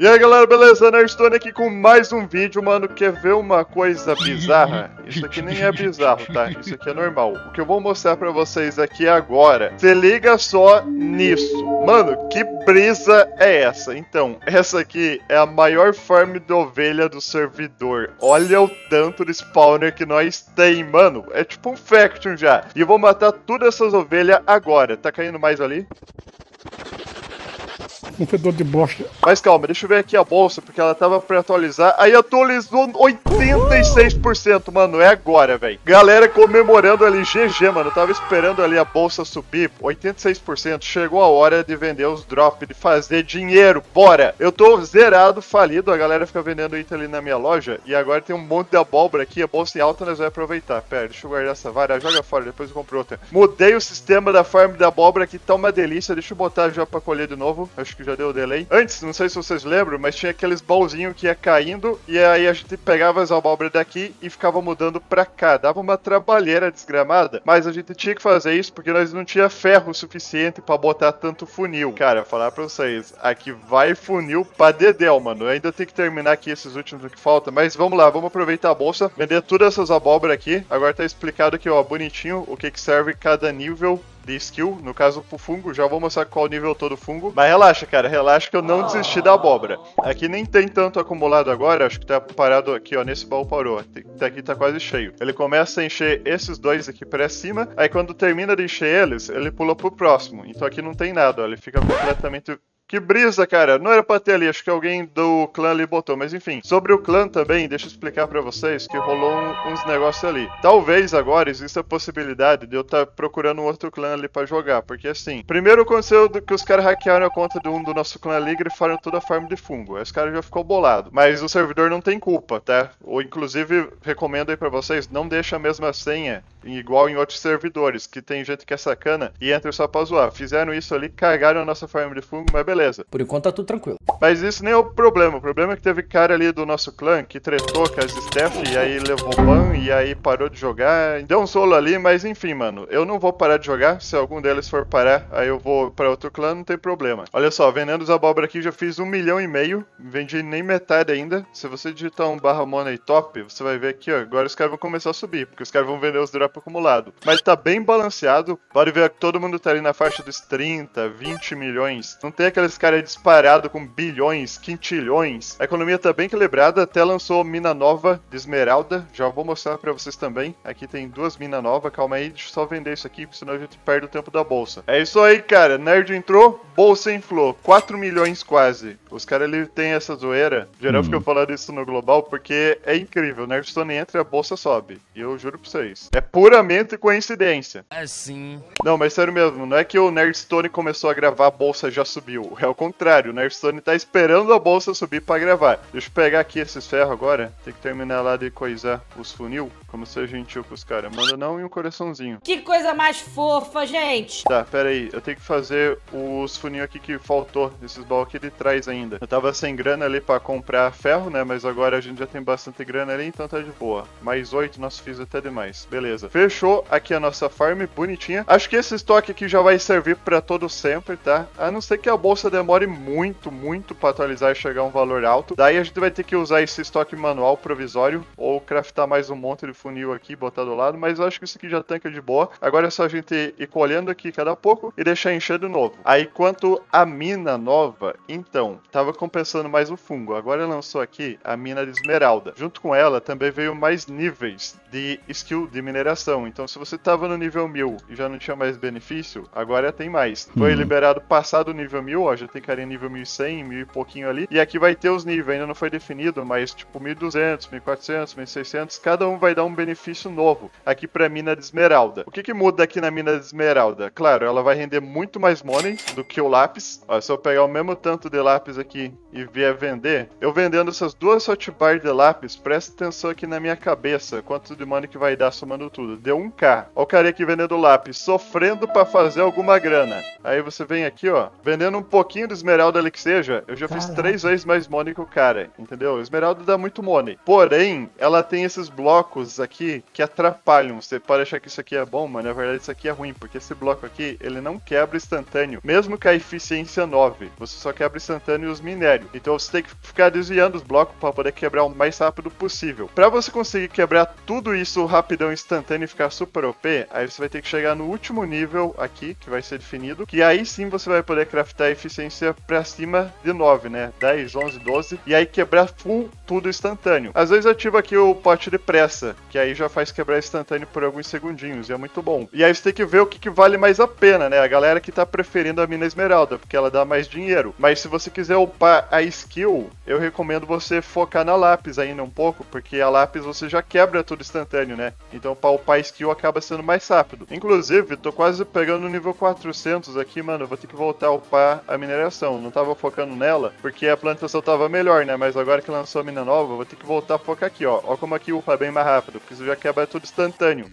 E aí galera, beleza? Nerdstone aqui com mais um vídeo, mano. Quer ver uma coisa bizarra? Isso aqui nem é bizarro, tá? Isso aqui é normal. O que eu vou mostrar pra vocês aqui agora, se liga só nisso. Mano, que brisa é essa? Então, essa aqui é a maior farm de ovelha do servidor. Olha o tanto de spawner que nós tem, mano. É tipo um faction já. E eu vou matar todas essas ovelhas agora. Tá caindo mais ali? Um fedor de bosta. Mas calma, deixa eu ver aqui a bolsa, porque ela tava pra atualizar. Aí atualizou 86%, mano. É agora, velho. Galera comemorando ali, GG, mano. Tava esperando ali a bolsa subir, 86%. Chegou a hora de vender os drops, de fazer dinheiro. Bora! Eu tô zerado, falido. A galera fica vendendo item ali na minha loja. E agora tem um monte de abóbora aqui. A bolsa em alta, nós vamos aproveitar. Pera, deixa eu guardar essa vara. Joga fora, depois eu compro outra. Mudei o sistema da farm da abóbora, que tá uma delícia. Deixa eu botar já pra colher de novo. Acho que já deu delay. Antes, não sei se vocês lembram, mas tinha aqueles baúzinhos que ia caindo e aí a gente pegava as abóboras daqui e ficava mudando pra cá. Dava uma trabalheira desgramada, mas a gente tinha que fazer isso porque nós não tinha ferro suficiente pra botar tanto funil. Cara, falar pra vocês, aqui vai funil pra dedéu, mano. Eu ainda tenho que terminar aqui esses últimos que faltam, mas vamos lá, vamos aproveitar a bolsa, vender todas essas abóboras aqui. Agora tá explicado aqui, ó, bonitinho, o que que serve cada nível de skill, no caso pro fungo. Já vou mostrar qual nível todo fungo, mas relaxa, cara, relaxa que eu não desisti da abóbora. Aqui nem tem tanto acumulado agora, acho que tá parado aqui, ó, nesse baú parou, aqui tá quase cheio. Ele começa a encher esses dois aqui pra cima, aí quando termina de encher eles, ele pula pro próximo, então aqui não tem nada, ó, ele fica completamente... Que brisa, cara. Não era pra ter ali. Acho que alguém do clã ali botou. Mas enfim. Sobre o clã também, deixa eu explicar pra vocês que rolou uns negócios ali. Talvez agora exista a possibilidade de eu estar procurando um outro clã ali pra jogar. Porque assim, primeiro aconteceu que os caras hackearam a conta de um do nosso clã ali e grifaram toda a farm de fungo. Aí os caras já ficou bolado. Mas o servidor não tem culpa, tá? Ou inclusive, recomendo aí pra vocês, não deixa a mesma senha igual em outros servidores, que tem gente que é sacana e entra só pra zoar. Fizeram isso ali, cagaram a nossa farm de fungo, mas beleza. Por enquanto tá tudo tranquilo. Mas isso nem é o problema. O problema é que teve cara ali do nosso clã que tretou com as staff e aí levou ban e aí parou de jogar. Deu um solo ali, mas enfim, mano. Eu não vou parar de jogar. Se algum deles for parar, aí eu vou pra outro clã, não tem problema. Olha só, vendendo os abóbora aqui, já fiz 1,5 milhão. Vendi nem metade ainda. Se você digitar um /money top, você vai ver aqui, ó. Agora os caras vão começar a subir, porque os caras vão vender os drops acumulados. Mas tá bem balanceado. Pode ver que todo mundo tá ali na faixa dos 30, 20 milhões. Não tem aqueles caras disparados com bilhões, quintilhões. A economia tá bem equilibrada. Até lançou mina nova de esmeralda. Já vou mostrar pra vocês também. Aqui tem duas minas novas. Calma aí, deixa eu só vender isso aqui, senão a gente perde o tempo da bolsa. É isso aí, cara. Nerd entrou, bolsa inflou. 4 milhões quase. Os caras, ele tem essa zoeira. Geral fica falando isso no global, porque é incrível. Nerdstone entra e a bolsa sobe. E eu juro pra vocês, é puramente coincidência. É sim. Não, mas sério mesmo. Não é que o Nerdstone começou a gravar, a bolsa já subiu. É o contrário, o Nerdstone tá esperando a bolsa subir pra gravar. Deixa eu pegar aqui esses ferros agora. Tem que terminar lá de coisar os funil. Como ser gentil com os caras. Manda não e um coraçãozinho. Que coisa mais fofa, gente. Tá, pera aí. Eu tenho que fazer os funil aqui que faltou. Esses baús aqui de trás ainda. Eu tava sem grana ali pra comprar ferro, né? Mas agora a gente já tem bastante grana ali, então tá de boa. Mais 8, nossa, fiz até demais. Beleza. Fechou aqui a nossa farm, bonitinha. Acho que esse estoque aqui já vai servir pra todo sempre, tá? A não ser que a bolsa demore muito para atualizar e chegar a um valor alto. Daí a gente vai ter que usar esse estoque manual provisório ou craftar mais um monte de funil aqui, botar do lado, mas eu acho que isso aqui já tanca de boa. Agora é só a gente ir colhendo aqui cada pouco e deixar encher de novo. Aí quanto a mina nova, então, tava compensando mais o fungo. Agora lançou aqui a mina de esmeralda. Junto com ela também veio mais níveis de skill de mineração. Então se você tava no nível 1000 e já não tinha mais benefício, agora tem mais. Foi liberado passado o nível 1000, já tem carinha nível 1100, 1000 e pouquinho ali. E aqui vai ter os níveis, ainda não foi definido, mas tipo 1200, 1400, 1600, cada um vai dar um benefício novo aqui pra mina de esmeralda. O que que muda aqui na mina de esmeralda? Claro, ela vai render muito mais money do que o lápis. Ó, se eu pegar o mesmo tanto de lápis aqui e vier vender, eu vendendo essas duas hotbar de lápis, presta atenção aqui na minha cabeça, quanto de money que vai dar somando tudo. Deu 1K. Ó o cara aqui vendendo lápis, sofrendo pra fazer alguma grana. Aí você vem aqui, ó, vendendo um pouco pouquinho de esmeralda ali que seja, eu já fiz 3 vezes mais money que o cara, entendeu? Esmeralda dá muito money. Porém, ela tem esses blocos aqui que atrapalham. Você pode achar que isso aqui é bom, mas na verdade isso aqui é ruim, porque esse bloco aqui, ele não quebra instantâneo. Mesmo que a eficiência 9, você só quebra instantâneo os minérios. Então você tem que ficar desviando os blocos para poder quebrar o mais rápido possível. Para você conseguir quebrar tudo isso rapidão instantâneo e ficar super OP, aí você vai ter que chegar no último nível aqui, que vai ser definido, que aí sim você vai poder craftar a eficiência pra cima de 9, né? 10, 11, 12, e aí quebrar full tudo instantâneo. Às vezes ativa aqui o pote de pressa, que aí já faz quebrar instantâneo por alguns segundinhos, e é muito bom. E aí você tem que ver o que, que vale mais a pena, né? A galera que tá preferindo a mina esmeralda, porque ela dá mais dinheiro. Mas se você quiser upar a skill, eu recomendo você focar na lápis ainda um pouco, porque a lápis você já quebra tudo instantâneo, né? Então pra upar a skill acaba sendo mais rápido. Inclusive, tô quase pegando o nível 400 aqui, mano, eu vou ter que voltar a upar a mineração. Não tava focando nela, porque a plantação tava melhor, né? Mas agora que lançou a mina nova, eu vou ter que voltar a focar aqui, ó. Ó como aqui upa bem mais rápido, porque isso já quebra tudo instantâneo.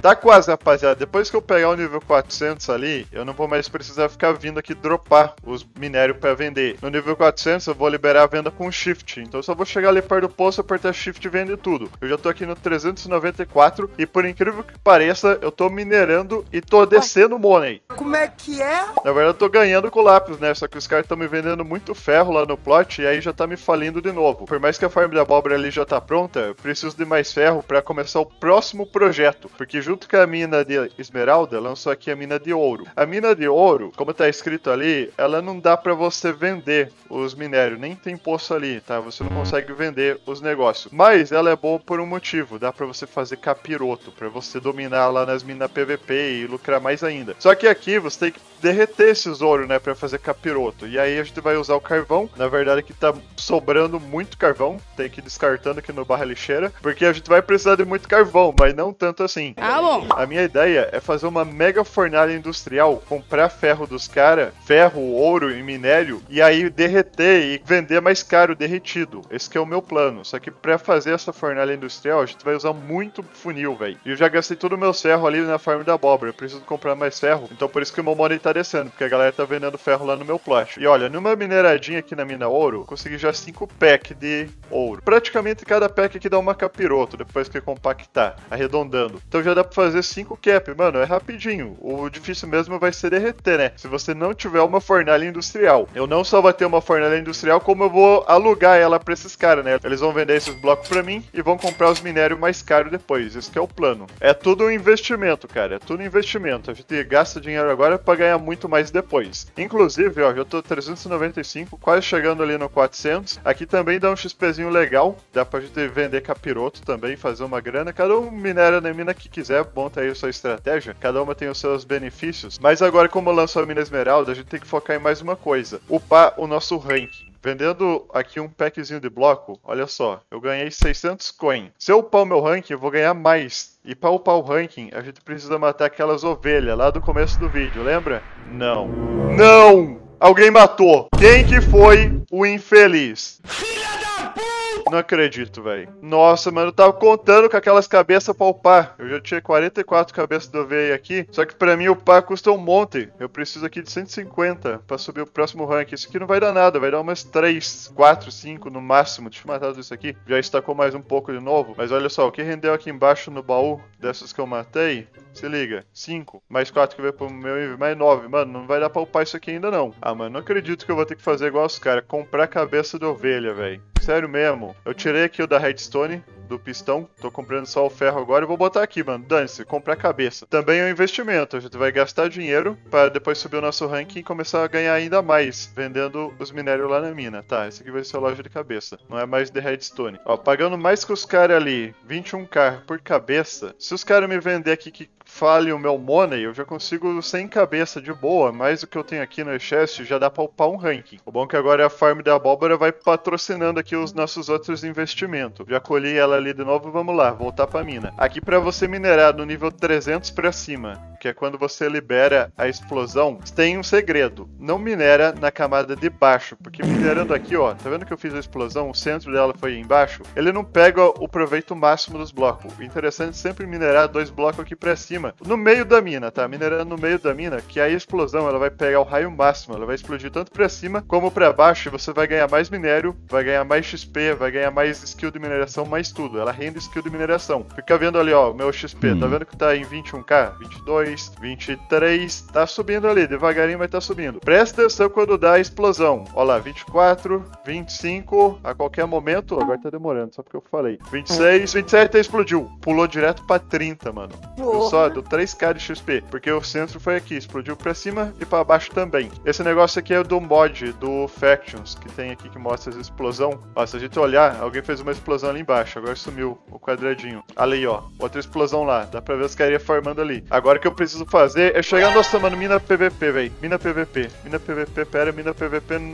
Tá quase, rapaziada. Depois que eu pegar o nível 400 ali, eu não vou mais precisar ficar vindo aqui dropar os minérios pra vender. No nível 400 eu vou liberar a venda com shift. Então eu só vou chegar ali perto do posto, apertar shift e vender tudo. Eu já tô aqui no 394 e por incrível que pareça, eu tô minerando e tô descendo money. Como é que é? Na verdade eu tô ganhando com lápis, né? Só que os caras estão me vendendo muito ferro lá no plot e aí já tá me falindo de novo. Por mais que a farm da abóbora ali já tá pronta, eu preciso de mais ferro pra começar o próximo projeto. Porque junto com a mina de esmeralda, lançou aqui a mina de ouro. A mina de ouro, como tá escrito ali, ela não dá pra você vender os minérios, nem tem poço ali, tá? Você não consegue vender os negócios. Mas ela é boa por um motivo, dá pra você fazer capiroto, pra você dominar lá nas minas PVP e lucrar mais ainda. Só que aqui você tem que derreter esses ouros, né, pra fazer capiroto. E aí a gente vai usar o carvão. Na verdade aqui tá sobrando muito carvão, tem que ir descartando aqui no barra lixeira, porque a gente vai precisar de muito carvão, mas não tanto assim. A minha ideia é fazer uma mega fornalha industrial, comprar ferro dos caras, ferro, ouro e minério, e aí derreter e vender mais caro derretido. Esse que é o meu plano. Só que pra fazer essa fornalha industrial, a gente vai usar muito funil, velho. E eu já gastei todo o meu ferro ali na farm da abóbora. Eu preciso comprar mais ferro. Então por isso que o meu money tá descendo, porque a galera tá vendendo ferro lá no meu plot. E olha, numa mineradinha aqui na mina ouro, consegui já 5 packs de ouro. Praticamente cada pack aqui dá uma capiroto, depois que compactar, arredondando. Então já dá fazer 5 cap, mano, é rapidinho. O difícil mesmo vai ser derreter, né? Se você não tiver uma fornalha industrial. Eu não só vou ter uma fornalha industrial, como eu vou alugar ela pra esses caras, né? Eles vão vender esses blocos pra mim e vão comprar os minérios mais caros depois. Esse que é o plano. É tudo um investimento, cara. É tudo investimento. A gente gasta dinheiro agora pra ganhar muito mais depois. Inclusive, ó, eu tô 395, quase chegando ali no 400. Aqui também dá um XPzinho legal. Dá pra gente vender capiroto também, fazer uma grana. Cada um minério na mina que quiser. É bom ter aí a sua estratégia, cada uma tem os seus benefícios, mas agora como lançou a mina esmeralda, a gente tem que focar em mais uma coisa, upar o nosso ranking. Vendendo aqui um packzinho de bloco, olha só, eu ganhei 600 coin. Se eu upar o meu ranking, eu vou ganhar mais. E para upar o ranking, a gente precisa matar aquelas ovelhas lá do começo do vídeo, lembra? Não. Não! Alguém matou! Quem que foi o infeliz? Não acredito, velho. Nossa, mano, eu tava contando com aquelas cabeças pra upar. Eu já tinha 44 cabeças do ovelha aqui. Só que pra mim upar custa um monte. Eu preciso aqui de 150 pra subir o próximo rank. Isso aqui não vai dar nada, vai dar umas 3, 4, 5 no máximo. Deixa eu matar tudo isso aqui. Já estacou mais um pouco de novo. Mas olha só, o que rendeu aqui embaixo no baú dessas que eu matei... Se liga, 5, mais 4 que vai pro meu, mais 9, mano, não vai dar pra upar isso aqui ainda não. Ah, mano, não acredito que eu vou ter que fazer igual os caras, comprar cabeça de ovelha, velho. Sério mesmo, eu tirei aqui o da redstone, do pistão, tô comprando só o ferro agora e vou botar aqui, mano, dane-se, comprar cabeça. Também é um investimento, a gente vai gastar dinheiro pra depois subir o nosso ranking e começar a ganhar ainda mais, vendendo os minérios lá na mina. Tá, esse aqui vai ser a loja de cabeça, não é mais de redstone. Ó, pagando mais que os caras ali, 21k por cabeça, se os caras me vender aqui que fale o meu money, eu já consigo 100 cabeça de boa, mais o que eu tenho aqui no chest já dá pra upar um ranking. O bom é que agora a farm da abóbora vai patrocinando aqui os nossos outros investimentos. Já colhi ela ali de novo, vamos lá, voltar pra mina. Aqui pra você minerar do nível 300 pra cima, que é quando você libera a explosão, tem um segredo. Não minera na camada de baixo, porque minerando aqui, ó, tá vendo que eu fiz a explosão? O centro dela foi embaixo. Ele não pega o proveito máximo dos blocos. O interessante é sempre minerar dois blocos aqui pra cima, cima, no meio da mina, tá? Minerando no meio da mina, que aí a explosão, ela vai pegar o raio máximo, ela vai explodir tanto pra cima como pra baixo, e você vai ganhar mais minério, vai ganhar mais XP, vai ganhar mais skill de mineração, mais tudo. Ela rende skill de mineração. Fica vendo ali, ó, meu XP, tá vendo que tá em 21k? 22, 23, tá subindo ali, devagarinho, mas tá subindo. Presta atenção quando dá a explosão. Ó lá, 24, 25, a qualquer momento, agora tá demorando, só porque eu falei. 26, 27, explodiu. Pulou direto pra 30, mano. Viu só, deu 3k de XP, porque o centro foi aqui, explodiu pra cima e pra baixo também. Esse negócio aqui é do mod, do Factions, que tem aqui que mostra as explosão. Ó, se a gente olhar, alguém fez uma explosão ali embaixo, agora sumiu o quadradinho. Ali, ó, outra explosão lá, dá pra ver as carinhas formando ali. Agora o que eu preciso fazer é chegar, nossa, mano, mina PVP, velho, mina PVP,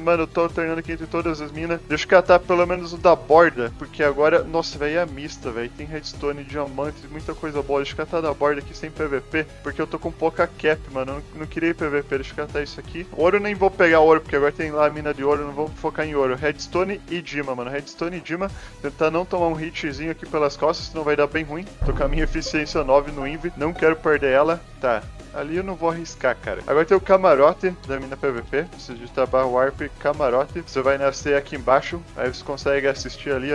mano, eu tô alternando aqui entre todas as minas. Deixa eu catar pelo menos o da borda, porque agora, nossa, velho, é mista, velho, tem redstone, diamantes, muita coisa boa. Deixa eu catar da borda aqui sem PVP, porque eu tô com pouca cap, mano, eu não queria ir PVP, deixa eu catar isso aqui. Ouro, nem vou pegar ouro, porque agora tem lá a mina de ouro, não vou focar em ouro. Redstone e Dima, mano, redstone e Dima, tentar não tomar um hitzinho aqui pelas costas, senão vai dar bem ruim. Tô com a minha eficiência 9 no Inv, não quero perder ela, tá. Ali eu não vou arriscar, cara. Agora tem o camarote da mina PVP. Se digitar /warp camarote, você vai nascer aqui embaixo. Aí você consegue assistir ali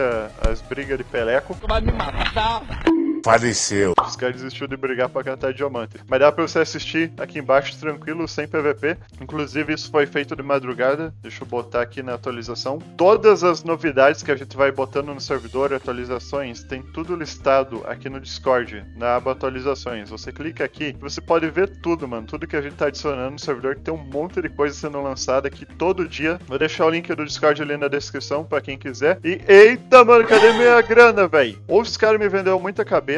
as brigas de peleco. Tu vai me matar. Faleceu. Os caras desistiram de brigar pra catar diamante. Mas dá pra você assistir aqui embaixo tranquilo, sem PVP. Inclusive isso foi feito de madrugada. Deixa eu botar aqui na atualização. Todas as novidades que a gente vai botando no servidor, atualizações, tem tudo listado aqui no Discord, na aba atualizações. Você clica aqui e você pode ver tudo, mano. Tudo que a gente tá adicionando no servidor, que tem um monte de coisa sendo lançada aqui todo dia. Vou deixar o link do Discord ali na descrição pra quem quiser. E eita, mano, cadê minha grana, velho? Ou os caras me venderam muita cabeça.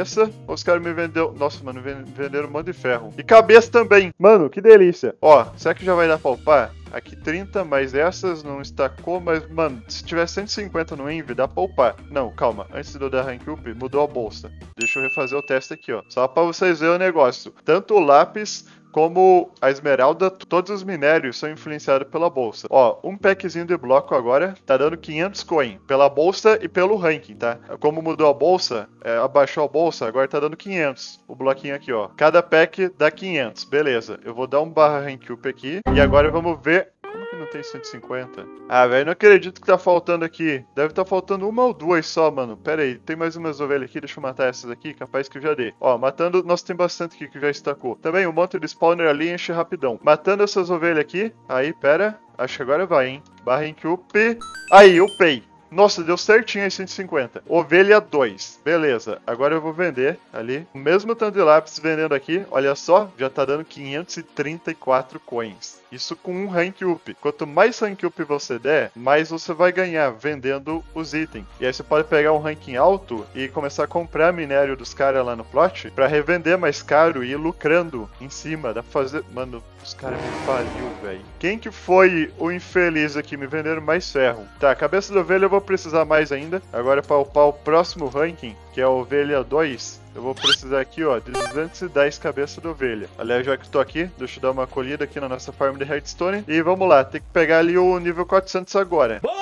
Os caras me venderam... Nossa, mano, venderam um monte de ferro. E cabeça também. Mano, que delícia. Ó, será que já vai dar pra upar? Aqui 30, mas essas não estacou, mas, mano, se tiver 150 no Envy, dá pra upar. Não, calma, antes de eu dar rank up, mudou a bolsa. Deixa eu refazer o teste aqui, ó. Só pra vocês verem o negócio. Tanto o lápis... como a esmeralda, todos os minérios são influenciados pela bolsa. Ó, um packzinho de bloco agora tá dando 500 coin pela bolsa e pelo ranking, tá? Como mudou a bolsa, abaixou a bolsa, agora tá dando 500. O bloquinho aqui, ó. Cada pack dá 500, beleza. Eu vou dar um /rank up aqui e agora vamos ver... Como que não tem 150? Ah, velho, não acredito que tá faltando aqui. Deve tá faltando uma ou duas só, mano. Pera aí, tem mais umas ovelhas aqui. Deixa eu matar essas aqui, capaz que eu já dei. Ó, matando... Nossa, tem bastante aqui que já estacou. Também um monte de spawner ali, enche rapidão. Matando essas ovelhas aqui. Aí, pera. Acho que agora vai, hein. /rank up. Aí, upei. Nossa, deu certinho aí 150. Ovelha 2. Beleza. Agora eu vou vender ali. O mesmo tanto de lápis vendendo aqui. Olha só. Já tá dando 534 coins. Isso com um rank up. Quanto mais rank up você der, mais você vai ganhar vendendo os itens. E aí você pode pegar um ranking alto e começar a comprar minério dos caras lá no plot pra revender mais caro e ir lucrando em cima. Dá pra fazer... Mano, os caras me faliu, velho. Quem que foi o infeliz aqui? Me venderam mais ferro. Tá, cabeça de ovelha eu vou precisar mais ainda. Agora pra upar o próximo ranking, que é a ovelha 2... Eu vou precisar aqui, ó, de 210 cabeças de ovelha. Aliás, já que tô aqui, deixa eu dar uma colhida aqui na nossa farm de redstone. E vamos lá, tem que pegar ali o nível 400 agora. Bora!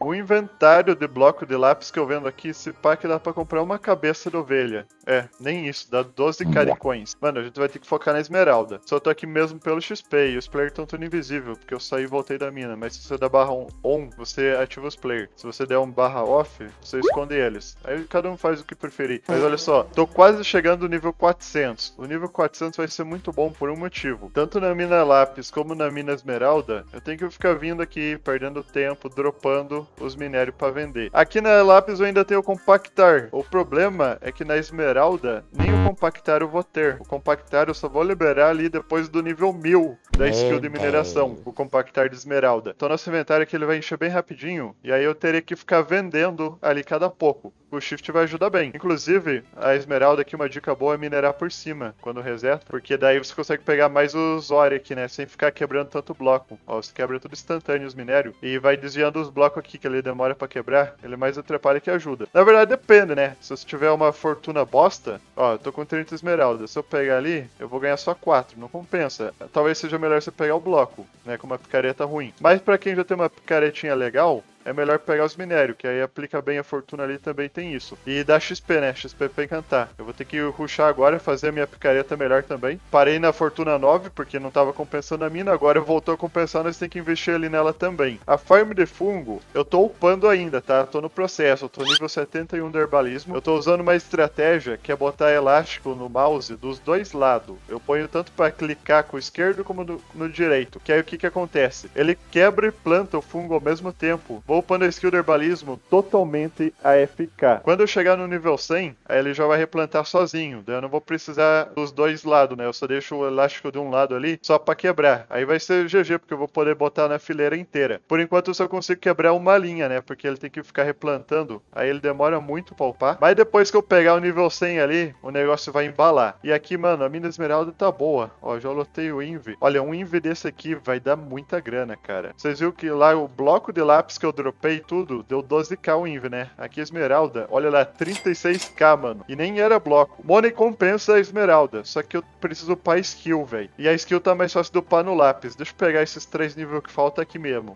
O inventário de bloco de lápis que eu vendo aqui, se pá que dá pra comprar uma cabeça de ovelha. É, nem isso, dá 12k de coins. Mano, a gente vai ter que focar na esmeralda. Só tô aqui mesmo pelo XP e os players estão tudo invisível, porque eu saí e voltei da mina. Mas se você der /on, você ativa os players. Se você der um /off, você esconde eles. Aí cada um faz o que preferir. Mas olha só, tô quase chegando no nível 400. O nível 400 vai ser muito bom por um motivo. Tanto na mina lápis como na mina esmeralda, eu tenho que ficar vindo aqui, perdendo tempo, dropando os minérios pra vender. Aqui na lápis eu ainda tenho o compactar. O problema é que na esmeralda nem o compactar eu vou ter. O compactar eu só vou liberar ali depois do nível 1000 da skill de mineração, o compactar de esmeralda. Então nosso inventário aqui ele vai encher bem rapidinho, e aí eu terei que ficar vendendo ali cada pouco. O shift vai ajudar bem. Inclusive, a esmeralda aqui, uma dica boa é minerar por cima quando reseta, porque daí você consegue pegar mais os ore aqui, né? Sem ficar quebrando tanto bloco. Ó, você quebra tudo instantâneo os minérios e vai desviando os blocos aqui, que ele demora pra quebrar. Ele mais atrapalha que ajuda. Na verdade, depende, né? Se você tiver uma fortuna bosta, ó, eu tô com 30 esmeraldas. Se eu pegar ali, eu vou ganhar só 4. Não compensa. Talvez seja melhor você pegar o bloco, né? Com uma picareta ruim. Mas pra quem já tem uma picaretinha legal, é melhor pegar os minérios, que aí aplica bem a fortuna ali, também tem isso. E dá XP, né? XP pra encantar. Eu vou ter que rushar agora, fazer a minha picareta melhor também. Parei na fortuna 9, porque não tava compensando a mina, agora voltou a compensar, nós temos que investir ali nela também. A farm de fungo, eu tô upando ainda, tá? Tô no processo, eu tô nível 71 de herbalismo. Eu tô usando uma estratégia que é botar elástico no mouse dos dois lados. Eu ponho tanto pra clicar com o esquerdo como no direito. Que aí o que acontece? Ele quebra e planta o fungo ao mesmo tempo. Vou upando a skill de herbalismo totalmente AFK. Quando eu chegar no nível 100, aí ele já vai replantar sozinho. Daí eu não vou precisar dos dois lados, né? Eu só deixo o elástico de um lado ali, só pra quebrar. Aí vai ser GG, porque eu vou poder botar na fileira inteira. Por enquanto eu só consigo quebrar uma linha, né? Porque ele tem que ficar replantando. Aí ele demora muito pra upar. Mas depois que eu pegar o nível 100 ali, o negócio vai embalar. E aqui, mano, a mina esmeralda tá boa. Ó, já lotei o Inv. Olha, um Inv desse aqui vai dar muita grana, cara. Vocês viram que lá o bloco de lápis que eu dropei tudo, deu 12k o Inv, né? Aqui a esmeralda, olha lá, 36k, mano. E nem era bloco. Money compensa a esmeralda, só que eu preciso upar skill, velho. E a skill tá mais fácil de upar no lápis. Deixa eu pegar esses 3 níveis que faltam aqui mesmo.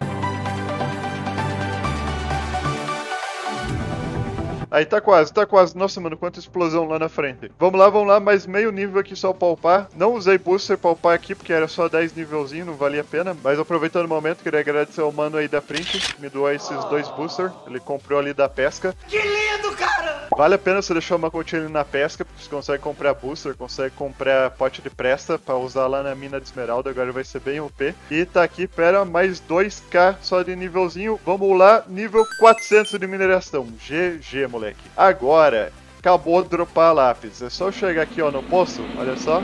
Aí tá quase, tá quase. Nossa, mano, quanta explosão lá na frente. Vamos lá, mais meio nível aqui só pra upar. Não usei booster pra upar aqui, porque era só 10 nivelzinho, não valia a pena. Mas aproveitando o momento, queria agradecer ao mano aí da Print, que me doou esses 2 boosters. Ele comprou ali da pesca. Que lindo, cara! Vale a pena você deixar uma continha ali na pesca, porque você consegue comprar booster, consegue comprar pote de presta pra usar lá na mina de esmeralda, agora vai ser bem OP. E tá aqui, pera, mais 2k só de nivelzinho. Vamos lá, nível 400 de mineração. GG, mano. Moleque. Agora, acabou de dropar lápis. É só chegar aqui, ó, no poço. Olha só,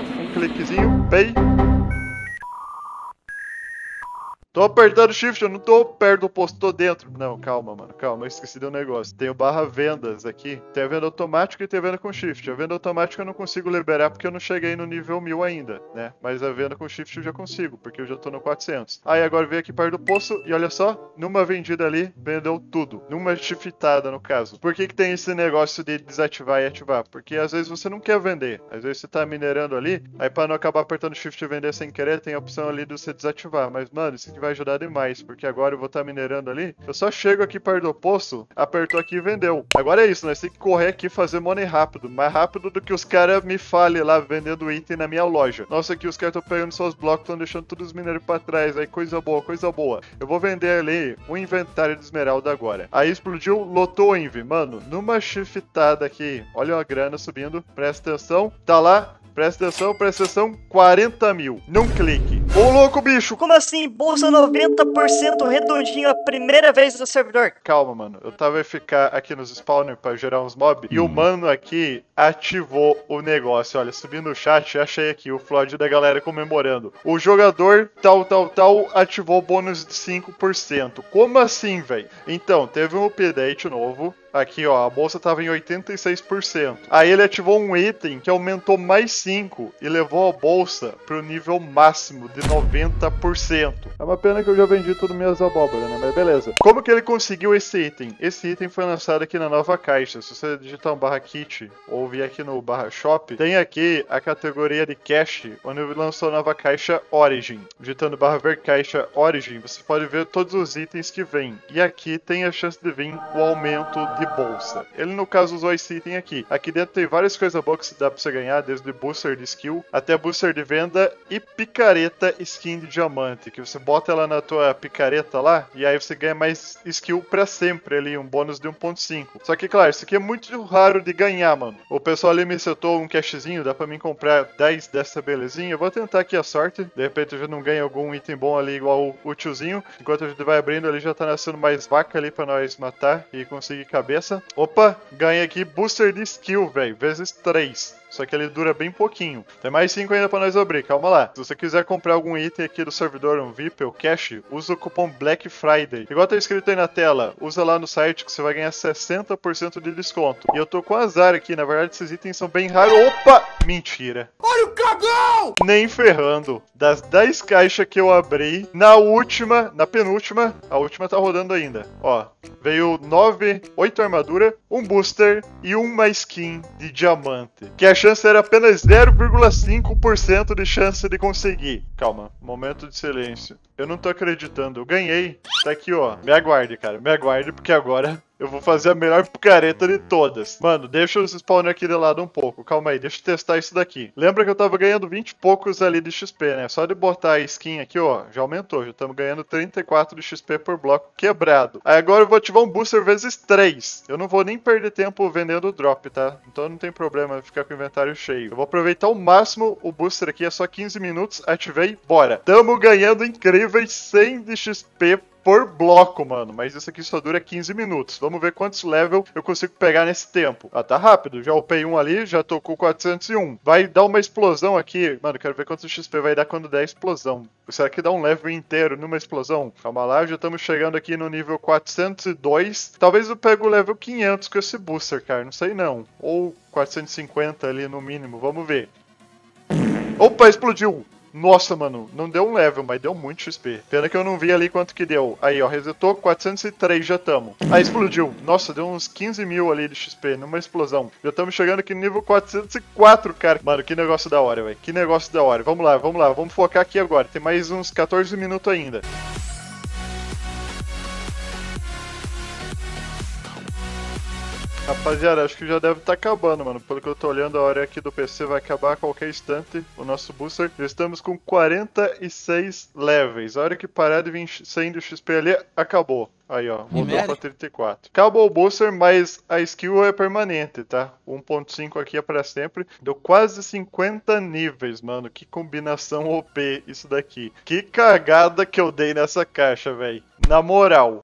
um cliquezinho, pay. Tô apertando shift, eu não tô perto do posto, tô dentro. Não, calma, mano, calma, eu esqueci de um negócio. Tem o barra vendas aqui. Tem a venda automática e tem a venda com shift. A venda automática eu não consigo liberar porque eu não cheguei no nível 1000 ainda, né? Mas a venda com shift eu já consigo, porque eu já tô no 400. Aí agora veio aqui perto do poço e olha só, numa vendida ali, vendeu tudo. Numa shiftada, no caso. Por que que tem esse negócio de desativar e ativar? Porque às vezes você não quer vender. Às vezes você tá minerando ali, aí pra não acabar apertando shift e vender sem querer, tem a opção ali de você desativar. Mas, mano, isso aqui vai ajudar demais, porque agora eu vou estar minerando ali. Eu só chego aqui perto do poço, apertou aqui e vendeu. Agora é isso, nós temos que correr aqui e fazer money rápido. Mais rápido do que os caras me falem lá vendendo item na minha loja. Nossa, aqui os caras estão pegando seus blocos, estão deixando todos os minérios pra trás. Aí coisa boa, coisa boa. Eu vou vender ali um inventário de esmeralda agora. Aí explodiu, lotou o Envy. Mano, numa shiftada aqui, olha a grana subindo, presta atenção. Tá lá, presta atenção, 40 mil. Num clique. Ô louco, bicho! Como assim? Bolsa 90% redondinho a primeira vez no servidor? Calma, mano. Eu tava FK aqui nos spawners pra gerar uns mobs. E o mano aqui ativou o negócio. Olha, subi no chat e achei aqui o flood da galera comemorando. O jogador tal ativou o bônus de 5%. Como assim, velho? Então, teve um update novo. Aqui, ó, a bolsa tava em 86%. Aí ele ativou um item que aumentou mais 5% e levou a bolsa pro nível máximo de 90%. É uma pena que eu já vendi tudo minhas abóboras, né? Mas beleza. Como que ele conseguiu esse item? Esse item foi lançado aqui na nova caixa. Se você digitar um barra kit ou vir aqui no barra shop, tem aqui a categoria de cache, onde lançou a nova caixa Origin. Digitando barra ver caixa Origin, você pode ver todos os itens que vem. E aqui tem a chance de vir o aumento de bolsa. Ele, no caso, usou esse item aqui. Aqui dentro tem várias coisas boas que dá pra você ganhar, desde booster de skill até booster de venda e picareta skin de diamante, que você bota ela na tua picareta lá, e aí você ganha mais skill pra sempre ali, um bônus de 1.5. Só que, claro, isso aqui é muito raro de ganhar, mano. O pessoal ali me setou um cachezinho, dá pra mim comprar 10 dessa belezinha. Eu vou tentar aqui a sorte, de repente eu já não ganho algum item bom ali igual o tiozinho. Enquanto a gente vai abrindo ali, já tá nascendo mais vaca ali pra nós matar e conseguir cabeça. Opa, ganhei aqui booster de skill, velho, vezes 3. Só que ele dura bem pouquinho. Tem mais 5 ainda pra nós abrir, calma lá. Se você quiser comprar algum item aqui do servidor, um VIP ou cash, usa o cupom Black Friday. Igual tá escrito aí na tela, usa lá no site que você vai ganhar 60% de desconto. E eu tô com azar aqui, na verdade esses itens são bem raros. Opa! Mentira! Olha o cagão! Nem ferrando. Das 10 caixas que eu abri, na penúltima, a última tá rodando ainda. Ó, veio 8 armaduras, um booster e uma skin de diamante. Cash chance era apenas 0,5% de chance de conseguir. Calma, momento de silêncio. Eu não tô acreditando, eu ganhei. Tá aqui, ó. Me aguarde, cara, me aguarde, porque agora eu vou fazer a melhor picareta de todas. Mano, deixa os spawners aqui de lado um pouco. Calma aí, deixa eu testar isso daqui. Lembra que eu tava ganhando 20 e poucos ali de XP, né? Só de botar a skin aqui, ó, já aumentou. Já estamos ganhando 34 de XP por bloco quebrado. Aí agora eu vou ativar um booster vezes 3. Eu não vou nem perder tempo vendendo o drop, tá? Então não tem problema ficar com o inventário cheio. Eu vou aproveitar ao máximo o booster aqui. É só 15 minutos, ativei, bora. Tamo ganhando incríveis 100 de XP por bloco, mano. Mas isso aqui só dura 15 minutos. Vamos ver quantos level eu consigo pegar nesse tempo. Ah, tá rápido. Já upei um ali, já tô com 401. Vai dar uma explosão aqui. Mano, quero ver quantos XP vai dar quando der explosão. Será que dá um level inteiro numa explosão? Calma lá, já estamos chegando aqui no nível 402. Talvez eu pegue o level 500 com esse booster, cara. Não sei não. Ou 450 ali no mínimo. Vamos ver. Opa, explodiu! Nossa, mano, não deu um level, mas deu muito XP. Pena que eu não vi ali quanto que deu. Aí, ó, resetou, 403, já tamo. Aí, explodiu. Nossa, deu uns 15 mil ali de XP, numa explosão. Já tamo chegando aqui no nível 404, cara. Mano, que negócio da hora, velho. Que negócio da hora. Vamos lá, vamos lá. Vamos focar aqui agora. Tem mais uns 14 minutos ainda. Rapaziada, acho que já deve estar acabando, mano. Pelo que eu tô olhando, a hora aqui do PC vai acabar a qualquer instante. O nosso booster. Já estamos com 46 levels. A hora que parar de vir 100 do XP ali, acabou. Aí, ó, voltou pra 34. Acabou o booster, mas a skill é permanente, tá? 1.5 aqui é pra sempre. Deu quase 50 níveis, mano. Que combinação OP isso daqui. Que cagada que eu dei nessa caixa, velho. Na moral.